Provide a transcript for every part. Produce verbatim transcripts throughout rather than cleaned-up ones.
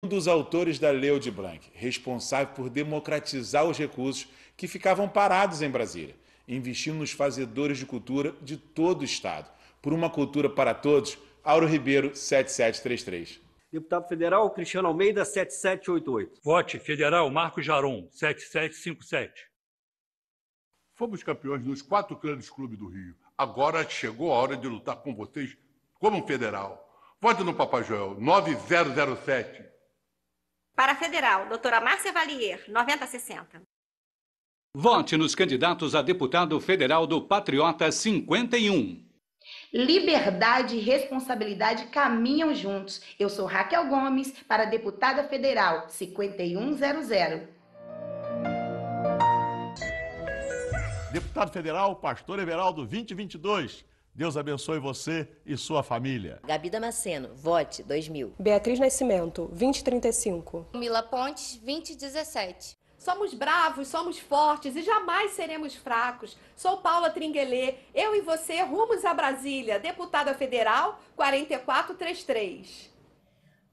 Um dos autores da Leude Blanc, responsável por democratizar os recursos que ficavam parados em Brasília, investindo nos fazedores de cultura de todo o Estado. Por uma cultura para todos, Auro Ribeiro, sete sete três três. Deputado federal, Cristiano Almeida, sete sete oito oito. Vote federal, Marco Jarão, sete sete cinco sete. Fomos campeões nos quatro grandes clubes do Rio. Agora chegou a hora de lutar com vocês como federal. Vote no Papai Joel, nove zero zero sete. Para federal, doutora Márcia Valier, noventa sessenta. Vote nos candidatos a deputado federal do Patriota cinquenta e um. Liberdade e responsabilidade caminham juntos. Eu sou Raquel Gomes, para deputada federal, cinquenta e um zero zero. Deputado federal, pastor Everaldo, vinte e vinte e dois. Deus abençoe você e sua família. Gabi Damasceno, vote dois mil. Beatriz Nascimento, vinte e trinta e cinco. Mila Pontes, vinte e dezessete. Somos bravos, somos fortes e jamais seremos fracos. Sou Paula Tringuelê, eu e você rumos a Brasília, deputada federal, quarenta e quatro trinta e três.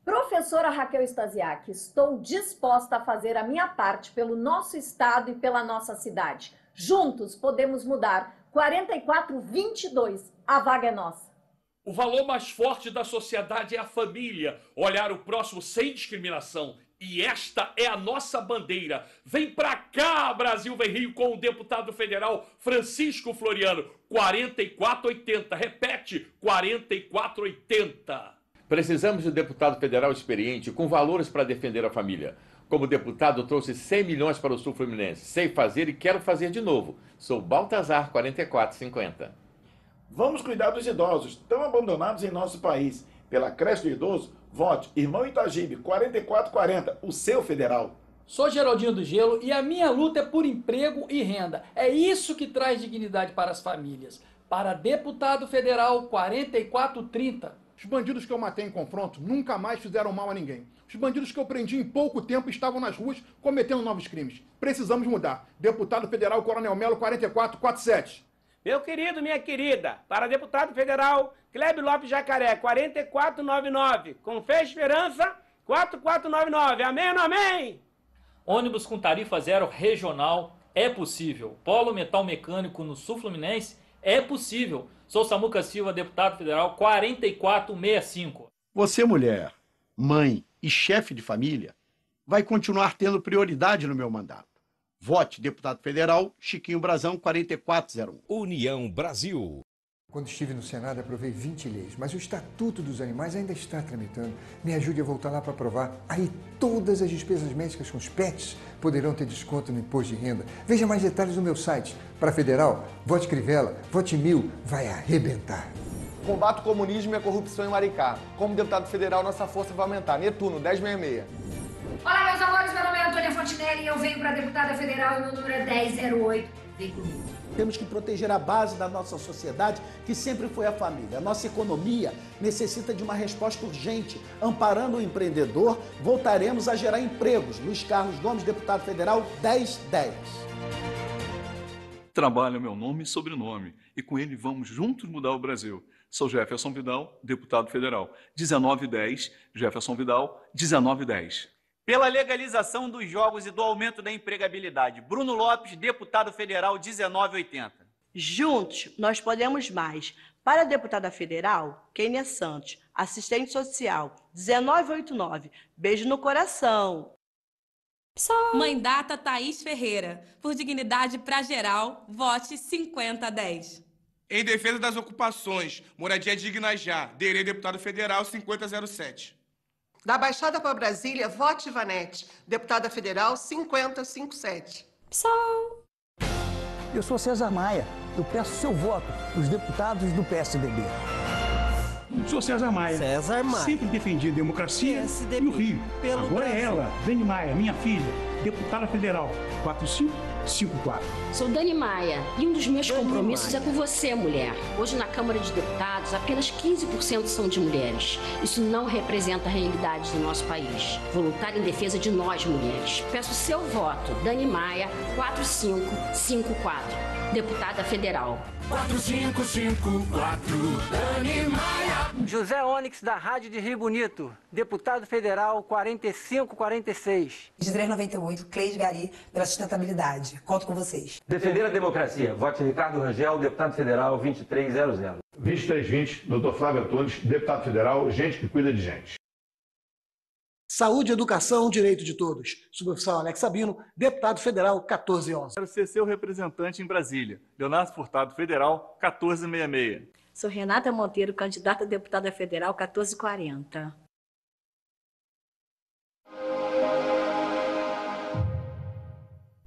Professora Raquel Estasiak, estou disposta a fazer a minha parte pelo nosso estado e pela nossa cidade. Juntos podemos mudar. quarenta e quatro vinte e dois, a vaga é nossa. O valor mais forte da sociedade é a família. Olhar o próximo sem discriminação. E esta é a nossa bandeira. Vem pra cá, Brasil, vem Rio, com o deputado federal Francisco Floriano. quarenta e quatro oitenta. Repete, quarenta e quatro oitenta. Precisamos de um deputado federal experiente, com valores para defender a família. Como deputado, trouxe cem milhões para o Sul Fluminense. Sei fazer e quero fazer de novo. Sou Baltazar, quarenta e quatro cinquenta. Vamos cuidar dos idosos, tão abandonados em nosso país. Pela creche do idoso, vote Irmão Itagibe, quarenta e quatro quarenta, o seu federal. Sou Geraldinho do Gelo e a minha luta é por emprego e renda. É isso que traz dignidade para as famílias. Para deputado federal, quarenta e quatro trinta. Os bandidos que eu matei em confronto nunca mais fizeram mal a ninguém. Os bandidos que eu prendi em pouco tempo estavam nas ruas cometendo novos crimes. Precisamos mudar. Deputado federal Coronel Melo, quarenta e quatro quarenta e sete. Meu querido, minha querida, para deputado federal Kleber Lopes Jacaré, quarenta e quatro noventa e nove. Com fé e esperança, quatro quatro nove nove. Amém ou não amém? Ônibus com tarifa zero regional é possível. Polo metal mecânico no Sul Fluminense é possível. Sou Samuca Silva, deputado federal, quarenta e quatro sessenta e cinco. Você, mulher, mãe e chefe de família, vai continuar tendo prioridade no meu mandato. Vote, deputado federal, Chiquinho Brazão, quarenta e quatro zero um. União Brasil. Quando estive no Senado, aprovei vinte leis, mas o Estatuto dos Animais ainda está tramitando. Me ajude a voltar lá para aprovar. Aí todas as despesas médicas com os pets poderão ter desconto no imposto de renda. Veja mais detalhes no meu site. Para federal, vote Crivella, vote Mil, vai arrebentar. Combate o comunismo e a corrupção em Maricá. Como deputado federal, nossa força vai aumentar. Netuno, dez sessenta e seis. Olá, meus amores, meu nome é Antônia Fontenelle e eu venho para deputada federal e meu número é dez zero oito. Vem comigo. Temos que proteger a base da nossa sociedade, que sempre foi a família. A nossa economia necessita de uma resposta urgente. Amparando o empreendedor, voltaremos a gerar empregos. Luiz Carlos Gomes, deputado federal, dez dez. Trabalho meu nome e sobrenome, e com ele vamos juntos mudar o Brasil. Sou Jefferson Vidal, deputado federal, dezenove dez. Jefferson Vidal, dezenove dez. Pela legalização dos jogos e do aumento da empregabilidade. Bruno Lopes, deputado federal, dezenove oitenta. Juntos, nós podemos mais. Para a deputada federal, Kênia Santos, assistente social, dezenove oitenta e nove. Beijo no coração. Mandata Thaís Ferreira. Por dignidade pra geral, vote cinquenta dez. Em defesa das ocupações, moradia digna já. Dereí, deputado federal, cinquenta zero sete. Da Baixada para Brasília, vote Ivanete, deputada federal cinquenta cinquenta e sete. Pessoal. Eu sou César Maia, eu peço seu voto dos deputados do P S D B. Sou César Maia, César Maia. Sempre defendi a democracia P S D B. E o Rio. Pelo Agora Brasil. É ela, Dani Maia, minha filha, deputada federal quatro cinco cinco quatro. Sou Dani Maia e um dos meus Dani compromissos Maia. É com você, mulher. Hoje na Câmara de Deputados, apenas quinze por cento são de mulheres. Isso não representa a realidade do nosso país. Vou lutar em defesa de nós, mulheres. Peço seu voto, Dani Maia, quatro cinco cinco quatro, deputada federal. quatro cinco cinco quatro, Dani Maia. José Ônix, da Rádio de Rio Bonito, deputado federal quarenta e cinco quarenta e seis. vinte e três noventa e oito, Cleide Gari, pela sustentabilidade. Conto com vocês. Defender a democracia. Vote Ricardo Rangel, deputado federal vinte e três zero zero. vinte e três vinte, doutor Flávio Antunes, deputado federal, gente que cuida de gente. Saúde, educação, direito de todos. Subprofessor Alex Sabino, deputado federal, quatorze onze. Quero ser seu representante em Brasília. Leonardo Furtado, federal, quatorze sessenta e seis. Sou Renata Monteiro, candidata a deputada federal, quatorze quarenta.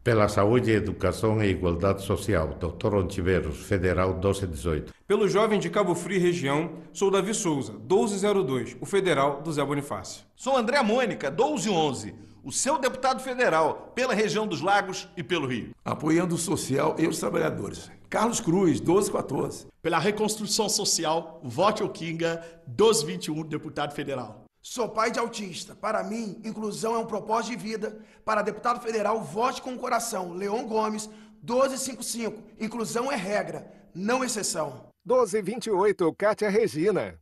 Pela saúde, educação e igualdade social, doutor Ontiveros, federal doze dezoito. Pelo jovem de Cabo Frio, região, sou Davi Souza, doze zero dois, o federal do Zé Bonifácio. Sou André Mônica, doze onze, o seu deputado federal, pela região dos Lagos e pelo Rio. Apoiando o social e os trabalhadores. Carlos Cruz, doze quatorze. Pela reconstrução social, vote o Kinga, doze vinte e um, deputado federal. Sou pai de autista. Para mim, inclusão é um propósito de vida. Para deputado federal, vote com o coração. Leon Gomes, doze cinquenta e cinco. Inclusão é regra, não exceção. doze vinte e oito, Cátia Regina.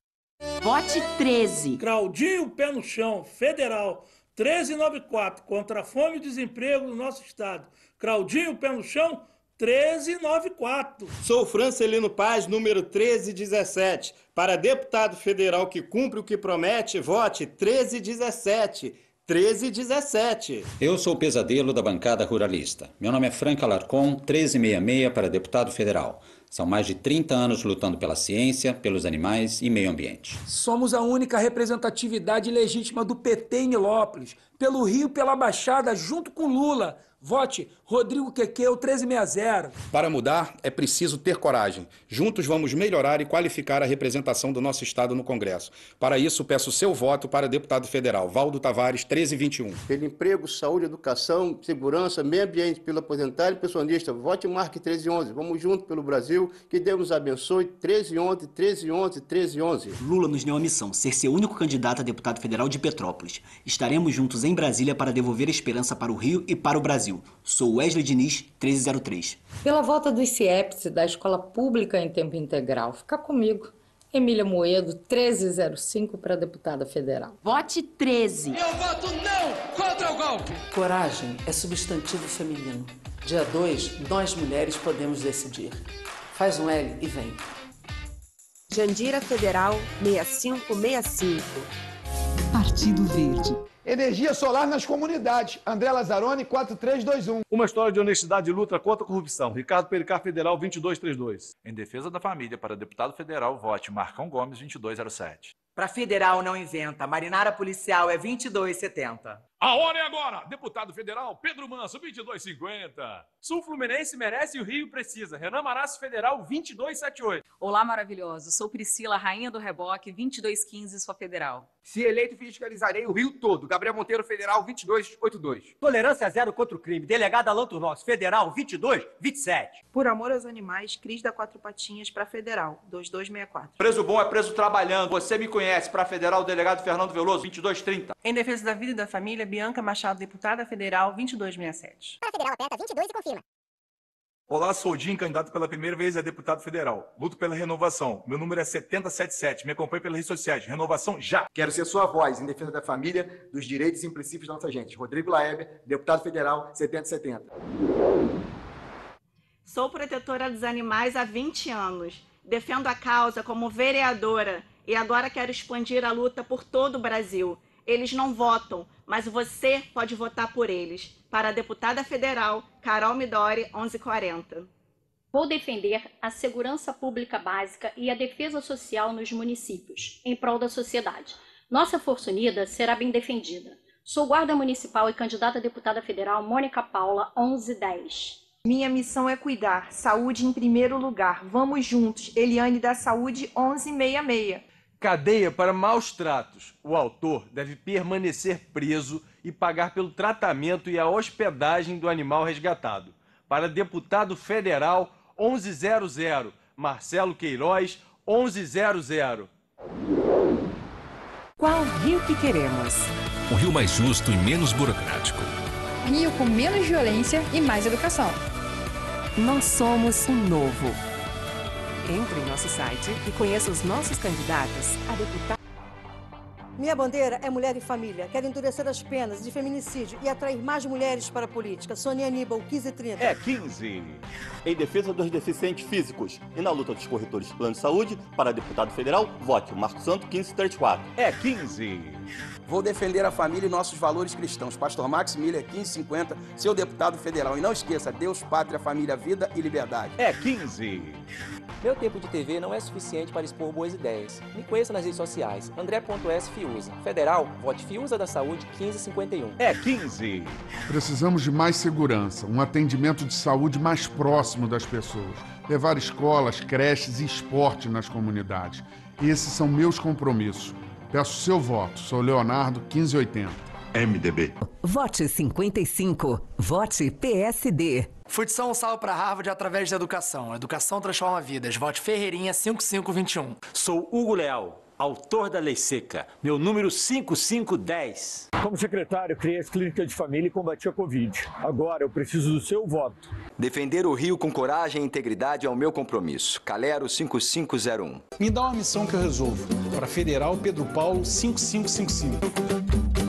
Vote treze. Claudio Pé no Chão, federal, treze noventa e quatro. Contra a fome e desemprego no nosso estado. Claudio Pé no Chão, treze noventa e quatro. Sou Francelino Paz, número treze dezessete. Para deputado federal que cumpre o que promete, vote treze dezessete. treze dezessete. Eu sou o Pesadelo da bancada ruralista. Meu nome é Franca Alarcon, treze sessenta e seis para deputado federal. São mais de trinta anos lutando pela ciência, pelos animais e meio ambiente. Somos a única representatividade legítima do P T em Nilópolis, pelo Rio, pela Baixada, junto com Lula. Vote Rodrigo Quequeu, treze sessenta. Para mudar, é preciso ter coragem. Juntos vamos melhorar e qualificar a representação do nosso estado no Congresso. Para isso, peço seu voto para deputado federal, Valdo Tavares, treze vinte e um. Pelo emprego, saúde, educação, segurança, meio ambiente, pelo aposentado e pensionista, vote Marque treze onze. Vamos juntos pelo Brasil, que Deus nos abençoe, treze onze, treze onze, treze onze. Lula nos deu a missão, ser seu único candidato a deputado federal de Petrópolis. Estaremos juntos em Brasília para devolver a esperança para o Rio e para o Brasil. Sou Wesley Diniz, treze zero três. Pela volta dos C I E Ps da Escola Pública em Tempo Integral, fica comigo. Emília Moedo, treze zero cinco, para deputada federal. Vote treze. Eu voto não contra o golpe. Coragem é substantivo feminino. Dia dois, nós mulheres podemos decidir. Faz um L e vem. Jandira Federal, seis cinco seis cinco. Partido Verde. Energia solar nas comunidades. André Lazzaroni, quatro três dois um. Uma história de honestidade e luta contra a corrupção. Ricardo Pericá, federal, vinte e dois trinta e dois. Em defesa da família, para deputado federal, vote Marcão Gomes, vinte e dois zero sete. Para federal, não inventa. Marinara Policial é vinte e dois setenta. A hora é agora. Deputado federal, Pedro Manso, vinte e dois cinquenta. Sul Fluminense merece e o Rio precisa. Renan Marasso, federal, vinte e dois setenta e oito. Olá, maravilhoso. Sou Priscila, rainha do reboque, vinte e dois quinze, sua federal. Se eleito, fiscalizarei o Rio todo. Gabriel Monteiro, federal, vinte e dois oitenta e dois. Tolerância zero contra o crime. Delegado Alan Turnos, federal, vinte e dois vinte e sete. Por amor aos animais, Cris da Quatro Patinhas, para federal, vinte e dois sessenta e quatro. Preso bom é preso trabalhando. Você me conhece, para federal, delegado Fernando Veloso, vinte e dois trinta. Em defesa da vida e da família, Bianca Machado, deputada federal, vinte e dois sessenta e sete. Para federal, aperta vinte e dois e confirma. Olá, sou o Jim, candidato pela primeira vez a deputado federal. Luto pela renovação. Meu número é setenta e sete setenta e sete. Me acompanhe pelas redes sociais. Renovação já! Quero ser sua voz em defesa da família, dos direitos e princípios da nossa gente. Rodrigo Laeber, deputado federal, setenta e setenta. Sou protetora dos animais há vinte anos. Defendo a causa como vereadora e agora quero expandir a luta por todo o Brasil. Eles não votam, mas você pode votar por eles. Para a deputada federal, Carol Midori, onze quarenta. Vou defender a segurança pública básica e a defesa social nos municípios, em prol da sociedade. Nossa Força Unida será bem defendida. Sou guarda municipal e candidata a deputada federal, Mônica Paula, onze dez. Minha missão é cuidar. Saúde em primeiro lugar. Vamos juntos. Eliane da Saúde, onze sessenta e seis. Cadeia para maus tratos. O autor deve permanecer preso e pagar pelo tratamento e a hospedagem do animal resgatado. Para deputado federal, onze zero zero. Marcelo Queiroz, onze zero zero. Qual Rio que queremos? Um Rio mais justo e menos burocrático. Rio com menos violência e mais educação. Nós somos um novo. Entre em nosso site e conheça os nossos candidatos a deputado. Minha bandeira é mulher e família. Quero endurecer as penas de feminicídio e atrair mais mulheres para a política. Sônia Aníbal, quinze e trinta. É quinze. Em defesa dos deficientes físicos e na luta dos corretores de plano de saúde, para deputado federal, vote Marco Santo, quinze e trinta e quatro. É quinze. Vou defender a família e nossos valores cristãos. Pastor Max Miller, quinze e cinquenta, seu deputado federal. E não esqueça, Deus, pátria, família, vida e liberdade. É quinze. Meu tempo de T V não é suficiente para expor boas ideias. Me conheça nas redes sociais. André ponto S Fiuza. Federal, vote Fiuza da Saúde, quinze e cinquenta e um. É quinze. Precisamos de mais segurança, um atendimento de saúde mais próximo das pessoas. Levar escolas, creches e esporte nas comunidades. Esses são meus compromissos. Peço seu voto. Sou Leonardo, quinze e oitenta. M D B. Vote cinquenta e cinco. Vote P S D. Futsal, um salve para Harvard através da educação. Educação transforma vidas. Vote Ferreirinha, cinco cinco dois um. Sou Hugo Leal, autor da Lei Seca. Meu número cinco cinco um zero. Como secretário, criei as clínicas de família e combati a Covid. Agora eu preciso do seu voto. Defender o Rio com coragem e integridade é o meu compromisso. Calero cinco cinco zero um. Me dá uma missão que eu resolvo. Para Federal, Pedro Paulo, cinco cinco cinco cinco.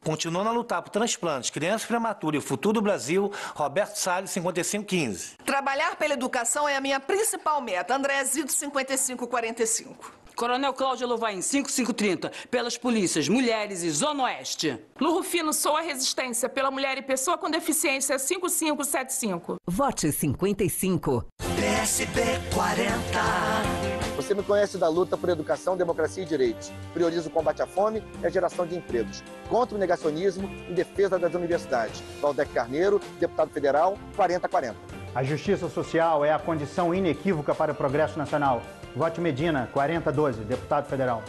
Continuando a lutar por transplantes, crianças prematuras e o futuro do Brasil, Roberto Salles, cinquenta e cinco quinze. Trabalhar pela educação é a minha principal meta. André Zito, cinquenta e cinco quarenta e cinco. Coronel Cláudio Lovain, cinco cinco trinta, pelas polícias, mulheres e Zona Oeste. Lu Rufino, sou a resistência pela mulher e pessoa com deficiência, cinco cinco sete cinco. Vote cinquenta e cinco. P S P quarenta. Você me conhece da luta por educação, democracia e direitos. Priorizo o combate à fome e a geração de empregos. Contra o negacionismo em defesa das universidades. Valdec Carneiro, deputado federal, quarenta quarenta. A justiça social é a condição inequívoca para o progresso nacional. Vote Medina, quarenta doze, deputado federal.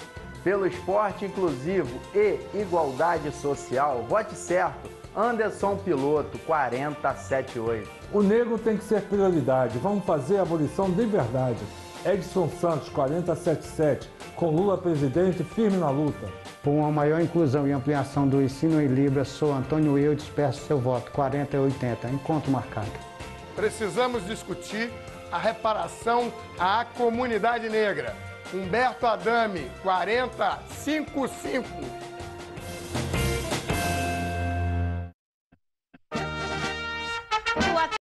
Pelo esporte inclusivo e igualdade social, vote certo. Anderson Piloto, quarenta setenta e oito. O negro tem que ser prioridade. Vamos fazer a abolição de verdade. Edson Santos, quarenta setenta e sete, com Lula presidente, firme na luta. Por uma maior inclusão e ampliação do ensino em Libras, sou Antônio Eudes, peço seu voto, quarenta oitenta, encontro marcado. Precisamos discutir a reparação à comunidade negra. Humberto Adame, quarenta cinquenta e cinco.